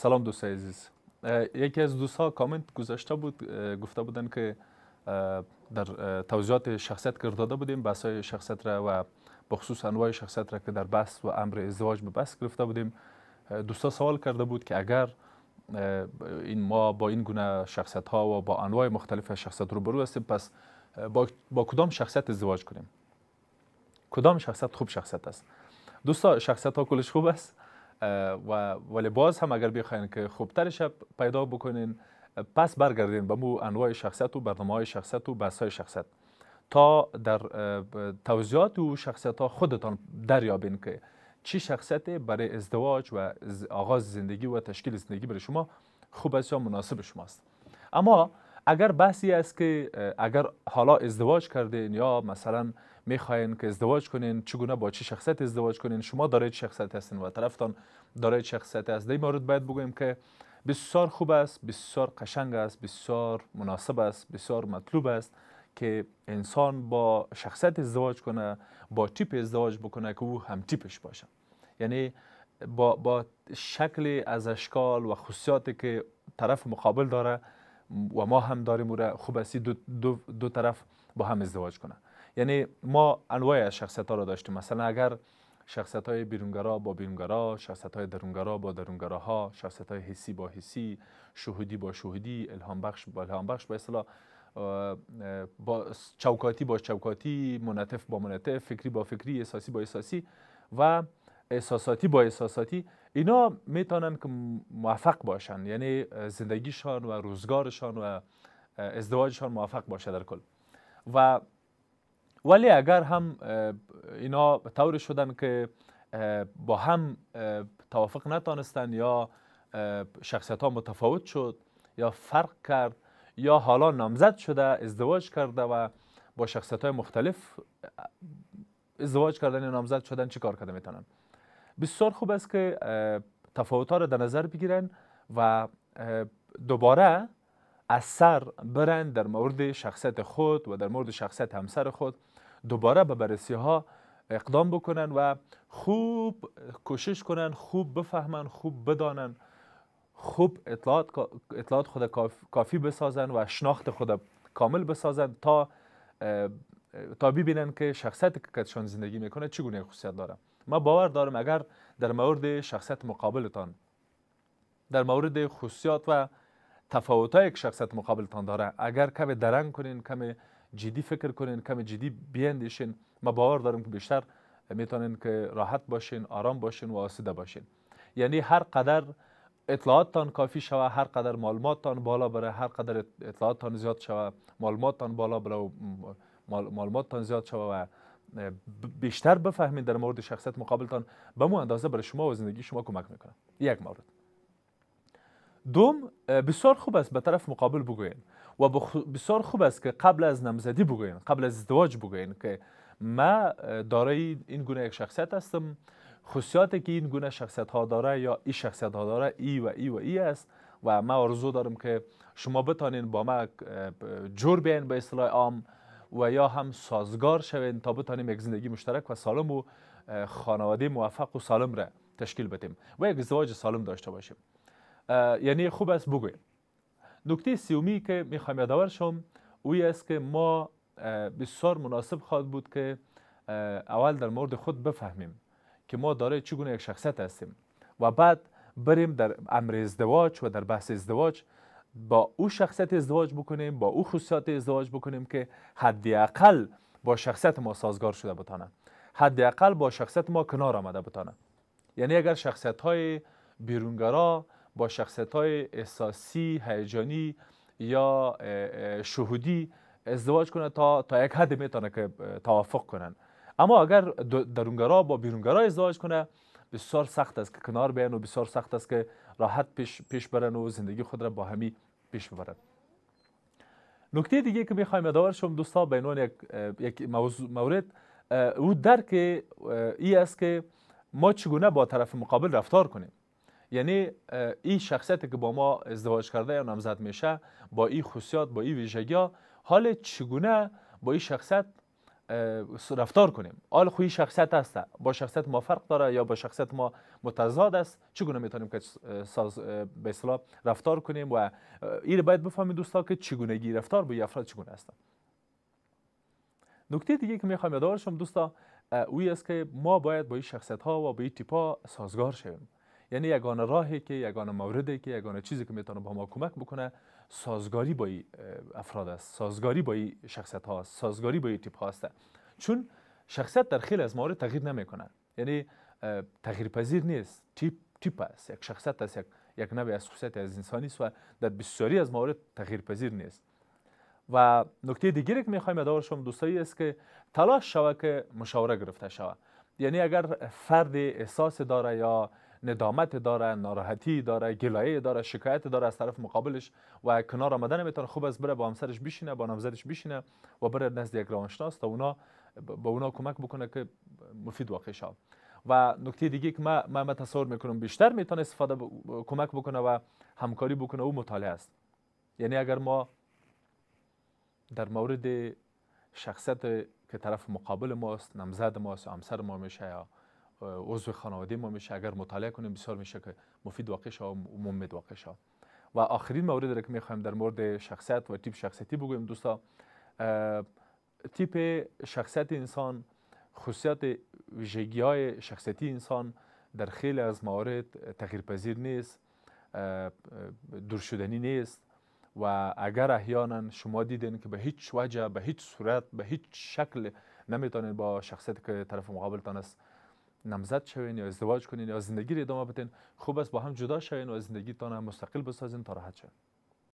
سلام دوستای عزیز. یکی از دوستها کامنت گذاشته بود، گفته بودن که در توضیحات شخصیت گرد داده بودیم، بحث‌های شخصیت را و بخصوص انواع شخصیت را که در بحث و امر ازدواج به بحث گرفته بودیم. دوستا سوال کرده بود که اگر این ما با این گونه شخصیت ها و با انواع مختلف شخصیت روبرو هستیم، پس با کدام شخصیت ازدواج کنیم؟ کدام شخصیت خوب شخصیت است؟ دوستا شخصیت ها کلش خوب است و ولی باز هم اگر بخواین که خوبترش پیدا بکنین، پس برگردین به مو انواع شخصیت و برنامه های شخصیت و بحث های شخصیت تا در توضیحات و شخصیت ها خودتان دریابین که چی شخصیت برای ازدواج و آغاز زندگی و تشکیل زندگی برای شما خوب است یا مناسب شماست. اما اگر بحثی است که اگر حالا ازدواج کردین یا مثلا میخواین که ازدواج کنین، چگونه با چه شخصیت ازدواج کنین، شما دارای شخصیت هستین و طرفتان دارای شخصیت است، در این مورد باید بگویم که بسیار خوب است، بسیار قشنگ است، بسیار مناسب است، بسیار مطلوب است که انسان با شخصیت ازدواج کنه، با تیپ ازدواج بکنه که او هم تیپش باشه، یعنی با شکل از اشکال و خصوصیاتی که طرف مقابل داره و ما هم داریم، او را خوب است دو طرف با هم ازدواج کنه. یعنی ما انواع شخصیت ها را داشتیم، مثلا اگر شخصیت های بیرونگرا با بیرونگرا، شخصیت های درونگرا با درونگراها، شخصیت های حسی با حسی، شهودی با شهودی، الهام بخش به اصطلاح، با چوکاتی با چوکاتی، منطف با منطف، فکری با فکری، احساسی با احساسی و احساساتی با احساساتی، اینا میتونن که موفق باشن، یعنی زندگیشان و روزگارشان و ازدواجشان موفق باشه در کل. و ولی اگر هم اینا طور شدن که با هم توافق نتانستن یا شخصیت ها متفاوت شد یا فرق کرد یا حالا نامزد شده ازدواج کرده و با شخصیت های مختلف ازدواج کردن یا نامزد شدن، چی کار کرده میتونن؟ بسیار خوب است که تفاوت ها را در نظر بگیرن و دوباره از سر برند در مورد شخصیت خود و در مورد شخصیت همسر خود، دوباره به بررسی ها اقدام بکنن و خوب کوشش کنن، خوب بفهمن، خوب بدانن، خوب اطلاعات خود کافی بسازن و شناخت خود کامل بسازن تا ببینن که شخصیت که کدشان زندگی میکنه چگونه خصوصیت داره. من باور دارم اگر در مورد شخصیت مقابلتان، در مورد خصوصیات و تفاوت‌های که شخصیت مقابلتان داره، اگر کمی درنگ کنین، کمی جدی فکر کنین، کمی جدی بیندیشین، من باور دارم که بیشتر میتونین که راحت باشین، آرام باشین و آسوده باشین. یعنی هر قدر اطلاعاتتان کافی شوه، هر قدر معلوماتتان بالا بره، هر قدر اطلاعاتتان زیاد شوه، معلوماتتان بالا بره و معلوماتتان زیاد شوه و بیشتر بفهمین در مورد شخصیت مقابلتان، به مو اندازه برای شما و زندگی شما کمک میکنه. یک مورد. دوم، بسیار خوب است به طرف مقابل بگوین و بسیار خوب است که قبل از نامزدی بگوین، قبل از ازدواج بگوین که من دارای این گونه یک شخصیت هستم، خصوصیاتی که این گونه شخصیت ها داره یا این شخصیت ها داره ای و ای است و من آرزو دارم که شما بتانین با من جور بیاین به اصطلاح عام و یا هم سازگار شوین تا بتانیم یک زندگی مشترک و سالم و خانواده موفق و سالم را تشکیل بدیم و یک ازدواج سالم داشته باشیم. یعنی خوب است بگویم. نکته سیومی که میخوایم یادآور شم اوی است که ما بسیار مناسب خواهد بود که اول در مورد خود بفهمیم که ما دارای چگونه یک شخصیت هستیم و بعد بریم در امر ازدواج و در بحث ازدواج با او شخصیت ازدواج بکنیم، با او خصوصیات ازدواج بکنیم که حداقل با شخصیت ما سازگار شده بتانه، حداقل با شخصیت ما کنار آمده بتانه. یعنی اگر شخصیت های بیرونگرا با شخصیت های احساسی، هیجانی یا شهودی ازدواج کنه تا یک حد میتونه که توافق کنن، اما اگر درونگرا با بیرونگرا ازدواج کنه بسیار سخت است که کنار بیان و بسیار سخت است که راحت پیش برن و زندگی خود را با همی پیش ببرن. نکته دیگه که میخوایم یادآور شم دوستا به عنوان یک مورد او درک ای است که ما چگونه با طرف مقابل رفتار کنیم. یعنی این شخصیتی که با ما ازدواج کرده یا نامزد میشه، با این خصوصیات، با این ویژگی‌ها، حال چگونه با این شخصیت رفتار کنیم. آل خویی شخصیت است، با شخصیت ما فرق داره یا با شخصیت ما متضاد است، چگونه میتونیم که به اصطلاح رفتار کنیم؟ و این باید بفهمید دوستا که چگونگی رفتار با افراد چگونه است. نکته دیگه که میخوام یادآور شم دوستا اویی است که ما باید با این شخصیت ها و با این تیپ ها سازگار شویم. یعنی یگانه راهی که یگانه موردی که یگانه چیزی که میتونه با ما کمک بکنه سازگاری با افراد است، سازگاری با شخصیت ها است، سازگاری با تیپ ها است. چون شخصیت در خیلی از موارد تغییر نمیکنه، یعنی تغییر پذیر نیست، تیپ است، یک شخصیت است، یک نوع از خصوصیت از انسانی است و در بسیاری از موارد تغییر پذیر نیست. و نکته دیگری که میخوایم یادآور شم دوستایی است که تلاش شوه که مشاوره گرفته شوه. یعنی اگر فرد احساس داره یا ندامت داره، ناراحتی داره، گلایه داره، شکایت داره از طرف مقابلش و کنار آمدن نمیتونه، خوب از بره با همسرش بشینه، با نامزدش بشینه و بره نزد یک روانشناس تا اونا با اونا کمک بکنه که مفید واقع شه. و نکته دیگه که من تصور میکنم بیشتر میتونه استفاده کمک بکنه و همکاری بکنه او مطالعه است. یعنی اگر ما در مورد شخصیت که طرف مقابل ماست، نامزد ماست، همسر ما میشه یا عضو خانواده ما میشه، اگر مطالعه کنیم بسیار میشه که مفید واقع شه و ممد واقع شه. و آخرین موردی که میخوایم در مورد شخصیت و تیپ شخصیتی بگویم دوستا، تیپ شخصیت انسان، خصوصیات ویژگی های شخصیتی انسان در خیلی از موارد تغییر پذیر نیست، دور شدنی نیست. و اگر احیانا شما دیدین که به هیچ وجه، به هیچ صورت، به هیچ شکل نمیتونین با شخصیت که طرف مقابلتان است نامزد شوین یا ازدواج کنین یا زندگی را ادامه بدین، خوب است با هم جدا شوین و زندگیتان مستقل بسازین تا راحت شوین.